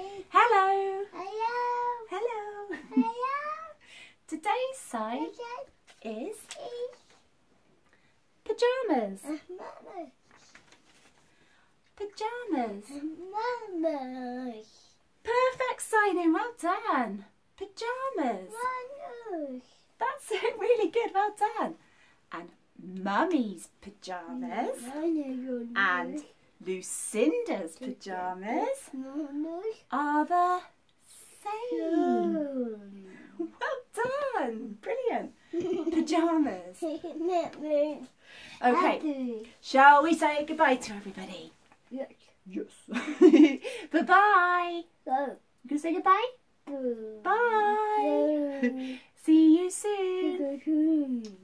Hello. Hello. Hello. Hello. Today's sign is pajamas. Pajamas. Pajamas. Perfect signing. Well done. Pajamas. Mamas. That's it. Really good. Well done. And Mummy's pajamas. And Lucinda's pajamas are the same. Well done! Brilliant! Pajamas. Okay, shall we say goodbye to everybody? Yes. Yes. Bye-bye. You can say goodbye? Bye. See you soon.